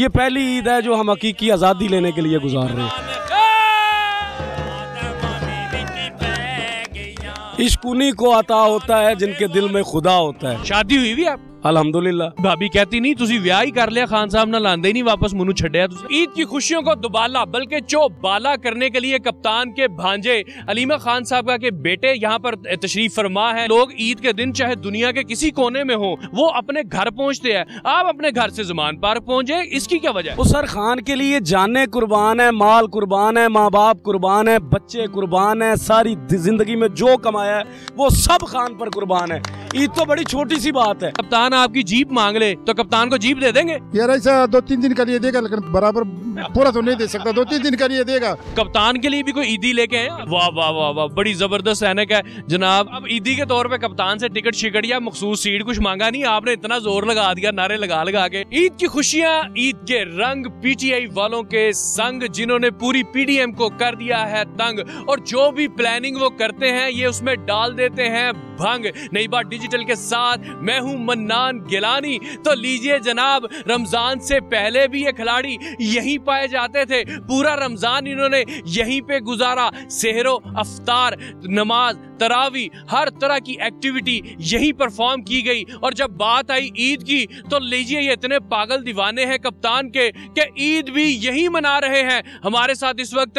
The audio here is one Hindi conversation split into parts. ये पहली ईद है जो हम हकीकी आज़ादी लेने के लिए गुजार रहे हैं। इश्क़ उन्हीं को आता होता है जिनके दिल में खुदा होता है। शादी हुई भी आप? अल्हम्दुलिल्लाह। भाभी कहती नहीं तुसी विआह ही कर लिया, खान साहब ना लांदे ही नहीं वापस मुनु छड्या। ईद की खुशियों को दुबाला बल्कि चौबाला करने के लिए कप्तान के भांजे अलीमा खान साहब के बेटे यहाँ पर तशरीफ फरमा है। लोग ईद के दिन चाहे दुनिया के किसी कोने में हो वो अपने घर पहुँचते हैं, आप अपने घर से जमान पार्क पहुँचे, इसकी क्या वजह है? वो सर खान के लिए जाने कुर्बान है, माल कुर्बान है, माँ बाप कुर्बान है, बच्चे कुर्बान है, सारी जिंदगी में जो कमाया है वो सब खान पर कुर्बान है। ईद तो बड़ी छोटी सी बात है। कप्तान आपकी जीप मांग ले तो कप्तान को जीप दे देंगे? यार ऐसा 2-3 दिन का लिए देगा, लेकिन बराबर पूरा तो नहीं दे सकता, 2-3 दिन का लिए देगा। कप्तान के लिए भी कोई ईदी लेके आए? वाह वाह वाह वाह, बड़ी जबरदस्त सैनिक है जनाब। अब ईदी के तौर पे कप्तान से टिकट शिकट या मखसूस सीट कुछ मांगा नहीं, आपने इतना जोर लगा दिया नारे लगा लगा के। ईद की खुशियाँ, ईद के रंग, PTI वालों के संग जिन्होंने पूरी PDM को कर दिया है तंग, और जो भी प्लानिंग वो करते हैं ये उसमें डाल देते हैं भंग। नई बात डिजिटल के साथ मैं हूं मन्नान गिलानी। तो लीजिए जनाब, रमजान से पहले भी ये खिलाड़ी यहीं पाए जाते थे, पूरा रमजान इन्होंने यहीं पे गुजारा। सेहरों, अफ्तार, नमाज, तरावी, हर तरह की एक्टिविटी यहीं परफॉर्म की गई। और जब बात आई ईद की तो लीजिए ये इतने पागल दीवाने हैं कप्तान के कि ईद भी यहीं मना रहे हैं। हमारे साथ इस वक्त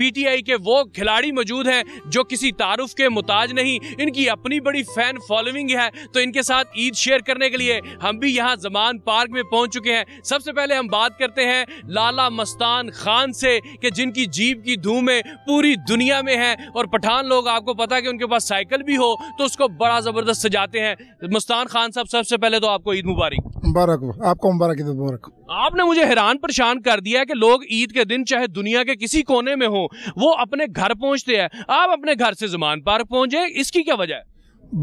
PTI के वो खिलाड़ी मौजूद हैं जो किसी तारुफ के मुताज नहीं, इनकी अपनी बड़ी फैन फॉलोइंग है। तो इनके साथ ईद शेयर करने के लिए हम भी यहाँ जमान पार्क में पहुंच चुके हैं। सबसे पहले हम बात करते हैं लाला मस्तान खान से कि जिनकी जीप की धूम में पूरी दुनिया में है, और पठान लोग आपको पता है कि उनके पास साइकिल भी हो तो उसको बड़ा जबरदस्त सजाते हैं। मस्तान खान साहब, सबसे पहले तो आपको ईद मुबारक। मुबारक हो आपको, मुबारक ईद मुबारक। आपने मुझे हैरान परेशान कर दिया है कि लोग ईद के दिन चाहे दुनिया के किसी कोने में हो वो अपने घर पहुंचते हैं, आप अपने घर से जमान पार्क पहुंचे, इसकी क्या वजह है?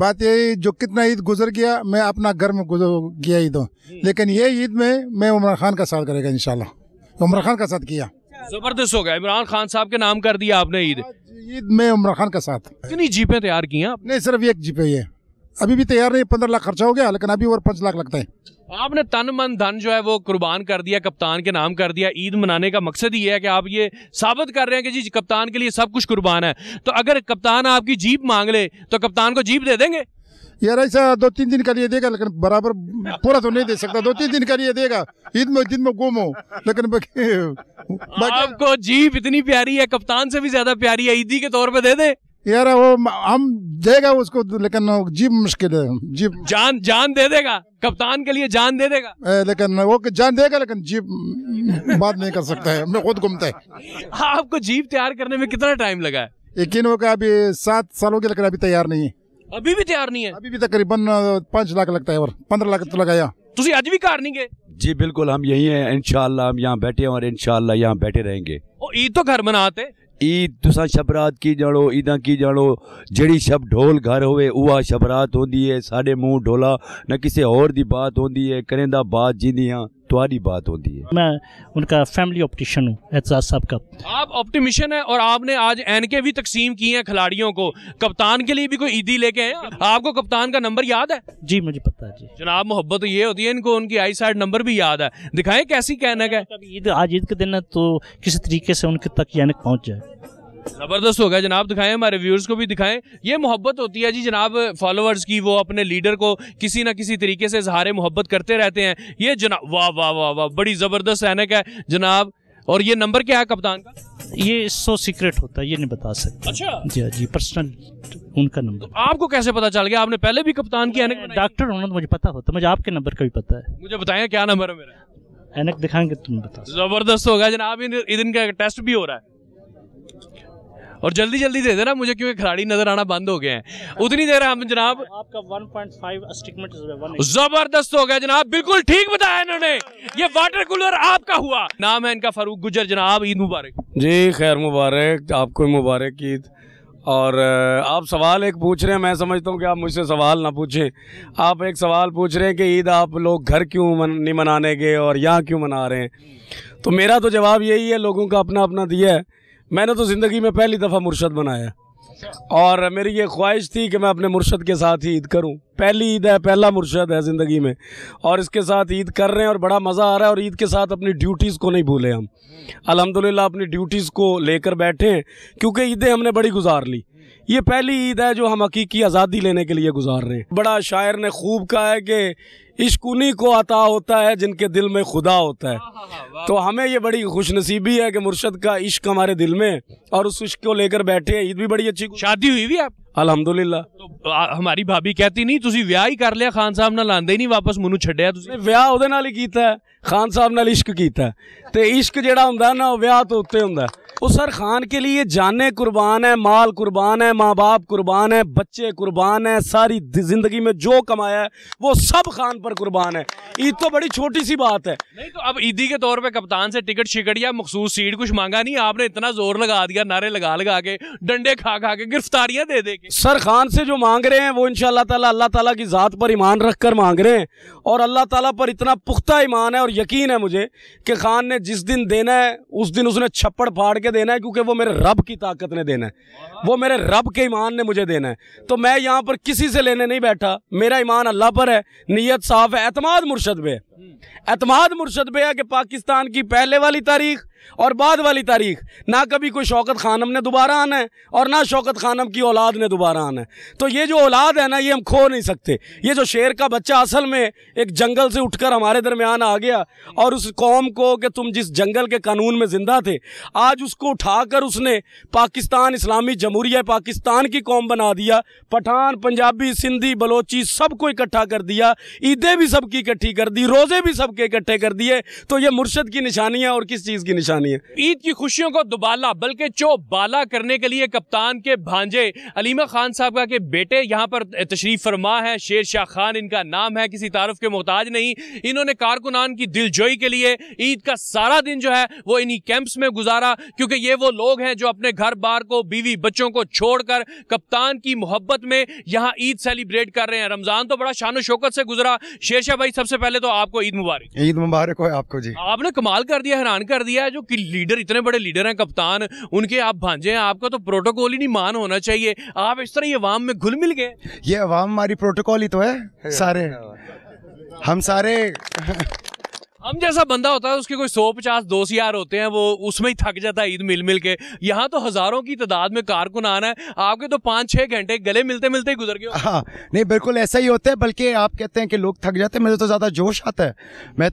बात यही जो कितना ईद गुजर गया, मैं अपना घर में गुजर गया ईद हूँ, लेकिन ये ईद में मैं इमरान खान का साथ करेगा इंशाल्लाह। इमरान खान का साथ किया जबरदस्त हो गया, इमरान खान साहब के नाम कर दिया आपने ईद। ईद में इमरान खान का साथ। कितनी जीपें तैयार की हैं? नहीं सिर्फ एक जीप है, ये अभी भी तैयार नहीं, 15 लाख खर्चा हो गया, लेकिन अभी और 5 लाख लगता है। आपने तन मन धन जो है वो कुर्बान कर दिया, कप्तान के नाम कर दिया। ईद मनाने का मकसद ही है कि आप ये साबित कर रहे हैं कि जी कप्तान के लिए सब कुछ कुर्बान है। तो अगर कप्तान आपकी जीप मांग ले तो कप्तान को जीप दे देंगे? यार ऐसा 2-3 दिन का लिए देगा, लेकिन बराबर पूरा तो नहीं दे सकता, 2-3 दिन का लिए देगा। ईद में दिन में गुम हो, लेकिन आपको जीप इतनी प्यारी है, कप्तान से भी ज्यादा प्यारी है, ईदी के तौर पर दे दे यार। वो हम देगा उसको, लेकिन जीप मुश्किल है, जीप जान दे देगा कप्तान के लिए, जान दे देगा लेकिन वो जान देगा, लेकिन जीप बात नहीं कर सकता है, मैं खुद घूमता है। आपको जीप तैयार करने में कितना टाइम लगा है? यकीन होगा अभी 7 साल हो गए, लेकिन अभी तैयार नहीं है, अभी भी तैयार नहीं है। अभी भी तकरीबन 5 लाख लगता है और 15 लाख तो लगाया। तुसी आज भी कार नहीं गए? जी बिल्कुल, हम यही है इंशाल्लाह, हम यहाँ बैठे हैं और इंशाल्लाह यहाँ बैठे रहेंगे। और ईद तो घर मनाते, ईद तुसा शबरात की जानो, ईदा की जानो, जड़ी शब ढोल घर होवे उहा शबरात होंदी है। साडे मुंह ढोला ना किसी और दी बात होंदी है, करेंदा बात जिंदियां तुम्हारी बात होती है। मैं उनका फैमिली ऑप्टिशियन हूँ, एजाज साहब का। आप ऑप्टिमिशन है और आपने आज एनके भी तकसीम की है खिलाड़ियों को, कप्तान के लिए भी कोई ईदी लेके आए। आपको कप्तान का नंबर याद है? जी मुझे पता है जी जनाब, मोहब्बत ये होती है इनको, उनकी आई साइड नंबर भी याद है। दिखाएं कैसी कहना है ईद, आज ईद के दिन है तो किसी तरीके से उनके तक यानक पहुँच जाए। जबरदस्त होगा जनाब, दिखाएं हमारे व्यूअर्स को भी दिखाएं। ये मोहब्बत होती है जी जनाब फॉलोअर्स की, वो अपने लीडर को किसी ना किसी तरीके से इजहार मोहब्बत करते रहते हैं। ये जनाब वाह वाह वाह वाह, बड़ी जबरदस्त सैनिक है जनाब। और ये नंबर क्या है कप्तान का? ये सो सीक्रेट होता है, ये नहीं बता सकते। अच्छा जी जी, पर्सनल उनका नंबर। तो आपको कैसे पता चल गया? आपने पहले भी कप्तान की एनक डॉक्टर होना तो मुझे पता होता, मुझे आपके नंबर का भी पता है। मुझे बताएं क्या नंबर है मेरा, एनक दिखाएंगे तुम बता। जबरदस्त होगा जनाब, इनका टेस्ट भी हो रहा है और जल्दी जल्दी दे देना मुझे क्योंकि खिलाड़ी नजर आना बंद हो गए हैं। उतनी देर हम जनाब आपका 1.5 स्टिग्मेटिस जबरदस्त हो गया जनाब, बिल्कुल ठीक बताया इन्होंने। ये वाटर कूलर आपका हुआ। नाम है इनका फरूक गुजर। जनाब ईद मुबारक। जी खैर मुबारक, आपको मुबारक ईद। और आप सवाल एक पूछ रहे हैं, मैं समझता हूँ कि आप मुझसे सवाल ना पूछें। आप एक सवाल पूछ रहे हैं कि ईद आप लोग घर क्यों नहीं मनाने गए और यहाँ क्यों मना रहे हैं, तो मेरा तो जवाब यही है, लोगों का अपना अपना दिया है। मैंने तो ज़िंदगी में पहली दफ़ा मुर्शद बनाया, और मेरी ये ख्वाहिश थी कि मैं अपने मुर्शद के साथ ही ईद करूं। पहली ईद है, पहला मुर्शद है ज़िंदगी में, और इसके साथ ईद कर रहे हैं और बड़ा मज़ा आ रहा है। और ईद के साथ अपनी ड्यूटीज़ को नहीं भूले हम, अल्हम्दुलिल्लाह अपनी ड्यूटीज़ को लेकर बैठे हैं, क्योंकि ईदें हमने बड़ी गुजार ली। ये पहली ईद है जो हम हकीकी आज़ादी लेने के लिए गुजार रहे हैं। बड़ा शायर ने खूब कहा है कि इश्क़ उन्हीं को अता होता है जिनके दिल में खुदा होता है। तो हमें ये बड़ी खुशनसीबी है कि मुर्शद का इश्क हमारे दिल में, और उस इश्क को लेकर बैठे हैं। ईद भी बड़ी अच्छी। शादी हुई भी आप? अल्हम्दुलिल्लाह। तो हमारी भाभी कहती नहीं तुसी ब्याह ही कर लिया, खान साहब नाल आंदे नहीं वापस मैनू छड्डिया। तुसी ब्याह ओदे नाल ही कीता है, खान साहब नाल इश्क कीता है। ते इश्क जिहड़ा हुंदा है ना वो ब्याह तो उत्ते हुंदा है। उस सर खान के लिए जाने कुर्बान है, माल कुर्बान है, माँ बाप कुर्बान है, बच्चे कुर्बान है, सारी जिंदगी में जो कमाया है वो सब खान पर कुर्बान है। ईद तो बड़ी छोटी सी बात है। नहीं तो अब ईदी के तौर पे कप्तान से टिकट शिकट या मखसूस सीट कुछ मांगा नहीं आपने? इतना जोर लगा दिया, नारे लगा के, डंडे खा के, गिरफ्तारियां दे के। सर खान से जो मांग रहे हैं वो इंशाअल्लाह ताला अल्लाह ताला की ज़ात पर ईमान रख कर मांग रहे हैं, और अल्लाह ताला पर इतना पुख्ता ईमान है और यकीन है मुझे कि खान ने जिस दिन देना है उस दिन उसने छप्पड़ फाड़ के देना है, क्योंकि वो मेरे रब की ताकत ने देना है, वो मेरे रब के ईमान ने मुझे देना है। तो मैं यहाँ पर किसी से लेने नहीं बैठा, मेरा ईमान अल्लाह पर है, नीयत साफ है, एतमाद मुर्शद पे है। एतमाद मुर्शद पे है कि पाकिस्तान की पहले वाली तारीख और बाद वाली तारीख ना कभी कोई शौकत खानम ने दोबारा आना है और ना शौकत खानम की औलाद ने दोबारा आना है। तो ये जो औलाद है ना ये हम खो नहीं सकते। ये जो शेर का बच्चा असल में एक जंगल से उठकर हमारे दरमियान आ गया, और उस कौम को कि तुम जिस जंगल के कानून में ज़िंदा थे, आज उसको उठाकर उसने पाकिस्तान, इस्लामी जमहूरिया पाकिस्तान की कौम बना दिया। पठान, पंजाबी, सिंधी, बलोची सबको इकट्ठा कर दिया। ईदें भी सबकी इकट्ठी कर दी, रोज़े भी सबके इकट्ठे कर दिए। तो ये मुर्शद की निशानी है और किस चीज़ की निशानी? ईद की खुशियों को दुबाला बल्कि चौबाला करने के लिए कप्तान के भांजे अलीमा खान साहब के बेटे यहाँ पर तशरीफ फरमा है। शेर शाह खान इनका नाम है, किसी तारुफ के मोहताज नहीं। इन्होंने कारकुनान की दिलजोई के लिए ईद का सारा दिन जो है वो इन्हीं कैंप्स में गुजारा, क्योंकि ये वो लोग हैं जो अपने घर बार को, बीवी बच्चों को छोड़कर कप्तान की मोहब्बत में यहाँ ईद सेलिब्रेट कर रहे हैं। रमजान तो बड़ा शान और शौकत से गुजरा। शेर शाह भाई सबसे पहले तो आपको ईद मुबारक। ईद मुबारक हो आपको जी। आपने कमाल कर दिया, हैरान कर दिया जो कि लीडर, इतने बड़े लीडर हैं कप्तान, उनके आप भांजे हैं, आपका तो प्रोटोकॉल ही नहीं मान होना चाहिए। आप इस तरह ये अवाम में घुल मिल गए। ये अवाम हमारी प्रोटोकॉल ही तो है, सारे हम सारे हम जैसा बंदा होता है उसके कोई 150 दोस्त यार होते हैं, वो उसमें ही थक जाता है ईद मिल मिल के। यहाँ तो हज़ारों की तादाद में कारकुनान है, आपके तो 5-6 घंटे गले मिलते मिलते ही गुजर गए। हाँ नहीं बिल्कुल ऐसा ही होता है, बल्कि आप कहते हैं कि लोग थक जाते हैं, मुझे तो ज़्यादा जोश आता है। मैं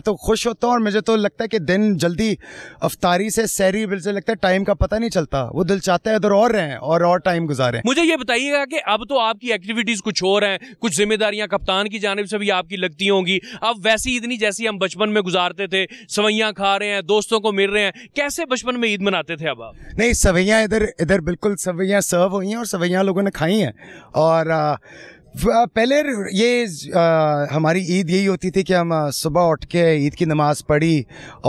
तो खुश होता हूँ, और मुझे तो लगता है कि दिन जल्दी अफ्तारी से सहरी बिल से लगता है टाइम का पता नहीं चलता। वो दिल चाहता है इधर और रहें और टाइम गुजारें। मुझे ये बताइएगा कि अब तो आपकी एक्टिविटीज़ कुछ और हैं, कुछ जिम्मेदारियाँ कप्तान की जानिब से भी आपकी लगती होंगी। अब वैसी ईद जैसी हम बचपन में गुजारते थे, सवैयां खा रहे हैं, दोस्तों को मिल रहे हैं, कैसे बचपन में ईद मनाते थे अब आप? नहीं सवैयां इधर बिल्कुल सवैयां सर्व हुई हैं और सवैयां लोगों ने खाई हैं। और पहले ये हमारी ईद यही होती थी कि हम सुबह उठ के ईद की नमाज़ पढ़ी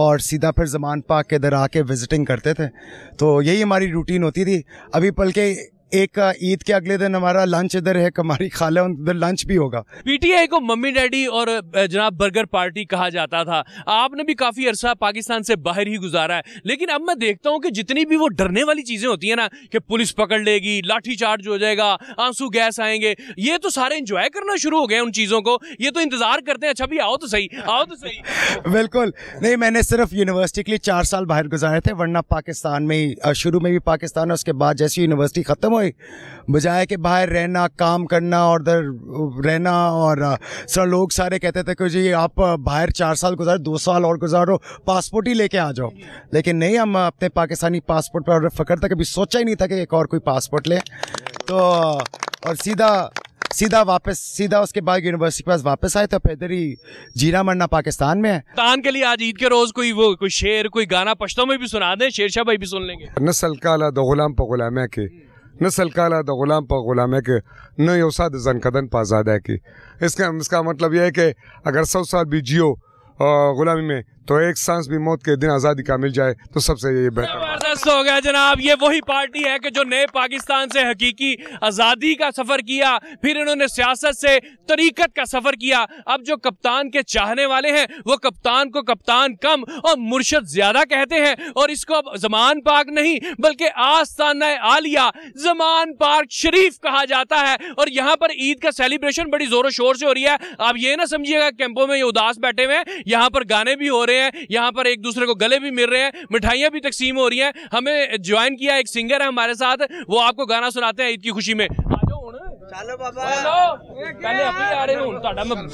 और सीधा फिर जमान पाक के इधर आके विजिटिंग करते थे। तो यही हमारी रूटीन होती थी। अभी बल्कि एक ईद के अगले दिन हमारा लंच इधर है, हमारी खाला उधर लंच भी होगा। पीटीआई को मम्मी डैडी और जनाब बर्गर पार्टी कहा जाता था। आपने भी काफ़ी अरसा पाकिस्तान से बाहर ही गुजारा है, लेकिन अब मैं देखता हूँ कि जितनी भी वो डरने वाली चीज़ें होती हैं ना कि पुलिस पकड़ लेगी, लाठीचार्ज हो जाएगा, आंसू गैस आएंगे, ये तो सारे इंजॉय करना शुरू हो गए उन चीज़ों को। ये तो इंतज़ार करते हैं अच्छा भी आओ तो सही, आओ तो सही। बिल्कुल नहीं, मैंने सिर्फ यूनिवर्सिटी के लिए 4 साल बाहर गुजारे थे, वरना पाकिस्तान में शुरू में भी पाकिस्तान, उसके बाद जैसी यूनिवर्सिटी ख़त्म, बजाय के बाहर रहना, काम करना और उधर रहना। और सर लोग सारे कहते थे कि जी आप बाहर 4 साल गुजार, 2 साल और गुजारो, पासपोर्ट ही लेके आ जाओ। लेकिन नहीं, हम अपने पाकिस्तानी पासपोर्ट पर फख्र था, कभी सोचा ही नहीं था कि एक और कोई पासपोर्ट ले। तो और सीधा उसके बाद यूनिवर्सिटी के पास वापस आए, तो इधर ही जीना मरना पाकिस्तान में है। तान के लिए आज ईद के रोज़ कोई शेर, कोई गाना पश्तो में भी सुना दें, शेर शाह भाई भी सुन लेंगे। नस्ल का अलादा गुलाम पर गुलाम के, नस्ल का अलादा गुलाम पर गुलाम के, न योसाद जन कदन पर आज़ादा की। इसका मतलब यह है कि अगर 100 साल भी जियो गुलामी में तो एक सांस भी मौत के दिन आज़ादी का मिल जाए तो सबसे ये बेहतर। जबरदस्त हो गया जनाब। ये वही पार्टी है कि जो नए पाकिस्तान से हकीकी आज़ादी का सफर किया, फिर इन्होंने सियासत से तरीकत का सफर किया। अब जो कप्तान के चाहने वाले हैं वो कप्तान को कप्तान कम और मुर्शद ज्यादा कहते हैं, और इसको अब जमान पार्क नहीं बल्कि आस्ताना आलिया जमान पार्क शरीफ कहा जाता है। और यहाँ पर ईद का सेलिब्रेशन बड़ी जोरों शोर से हो रही है। आप ये ना समझिएगा कैंपों में ये उदास बैठे हुए हैं, यहाँ पर गाने भी हो रहे हैं, यहाँ पर एक दूसरे को गले भी मिल रहे हैं, मिठाइयाँ भी तकसीम हो रही हैं। हमें ज्वाइन किया एक सिंगर है हमारे साथ, वो आपको गाना सुनाते हैं ईद की खुशी में। चलो बाबा, पहले अभी आ रहे हो,